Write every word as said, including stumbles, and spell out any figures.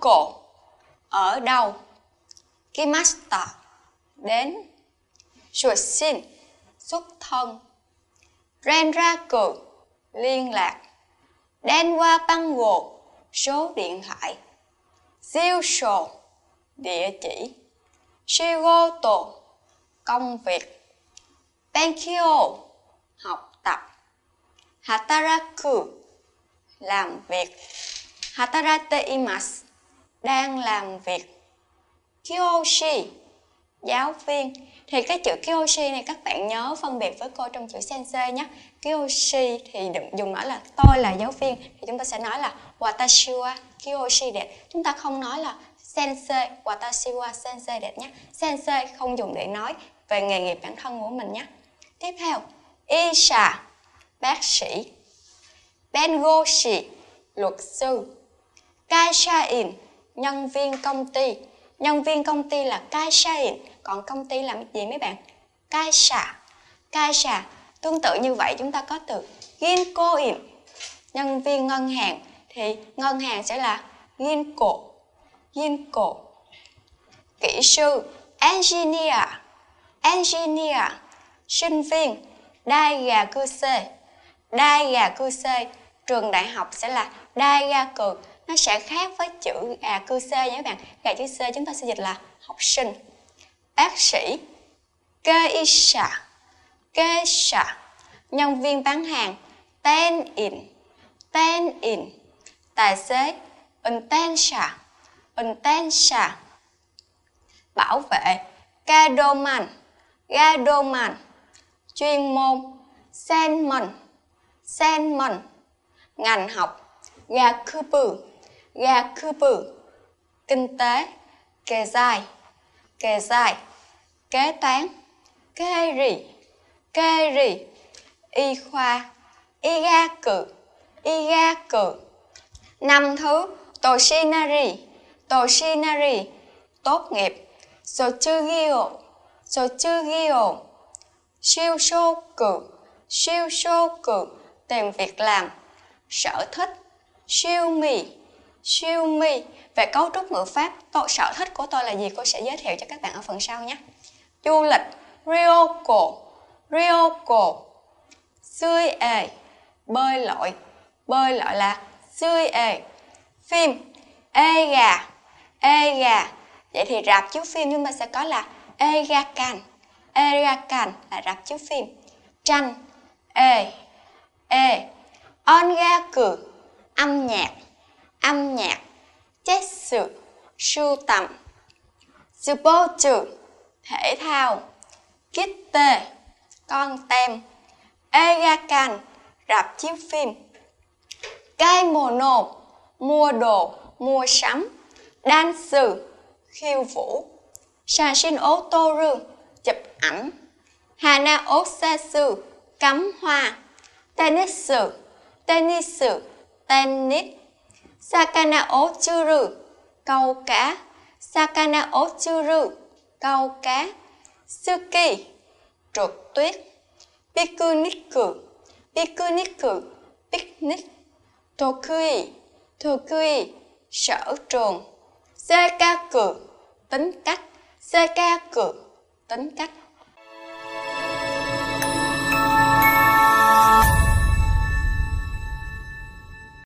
local, ở đâu. Cái master, đến. Xuất sinh, xuất thân. Ren ra cửa, liên lạc. Đen qua băng gột, số điện thoại. Social, địa chỉ. Shigoto, công việc. Benkyo, học tập. Hataraku, làm việc. Hatarateimasu, đang làm việc. Kyoshi, giáo viên. Thì cái chữ Kyoshi này các bạn nhớ phân biệt với cô trong chữ sensei nhé. Kyoshi thì dùng nói là tôi là giáo viên, thì chúng ta sẽ nói là watashi wa Kyoshi de. Chúng ta không nói là sensei, watashi wa sensei de nhé. Sensei không dùng để nói về nghề nghiệp bản thân của mình nhé. Tiếp theo, Isha, bác sĩ. Bengoshi, luật sư. Kaishain, nhân viên công ty. Nhân viên công ty là kaishain, còn công ty làm gì mấy bạn? Kaisha. Kaisha. Tương tự như vậy chúng ta có từ ginkoin, nhân viên ngân hàng, thì ngân hàng sẽ là ginko. Ginko. Kỹ sư, engineer. Engineer, sinh viên. Daigakusei. Daigakusei, trường đại học sẽ là daigaku. Nó sẽ khác với chữ gà cư C nha các bạn. Gà chữ C chúng ta sẽ dịch là học sinh. Bác sĩ, keisha. Keisha, nhân viên bán hàng. Tenin. Tenin, tài xế. Intensha. Intensha, bảo vệ. Gadoman. Gadoman, chuyên môn. Senmen. Senmen, ngành học. Gakubu. Gakubu, kinh tế. Kezai. Kezai, kế toán. Keiri. Keiri, y khoa. Igaku. Igaku, năm thứ. Toshinari. Toshinari, tốt nghiệp. Sochugyo. Sochugyo, shiusoku. Shiusoku, tìm việc làm. Sở thích. Shiumi. Siêu mi, về cấu trúc ngữ pháp, tôi, sở thích của tôi là gì cô sẽ giới thiệu cho các bạn ở phần sau nhé. Du lịch. Ryoko. Ryoko, sui e, bơi lội. Bơi lội là sui e. Phim. Ega. Ega, vậy thì rạp chiếu phim chúng ta sẽ có là egakan. Egakan là rạp chiếu phim. Tranh. E. E. Ongaku, âm nhạc. Âm nhạc. Jetsu, sưu tầm. Sportu, thể thao. Kitte, con tem. Egakan, rạp chiếu phim. Kaimono, mua đồ, mua sắm. Dansu, khiêu vũ. Sashin otoru, chụp ảnh. Hana osasu, cắm hoa. Tennisu, tennisu, tennis. Sakana o churu, câu cá. Sakana o churu, câu cá. Suki, trượt tuyết. Pikuniku. Pikuniku, picnic. Tokui. Tokui, sở trường. Seikaku, tính cách. Seikaku, tính cách.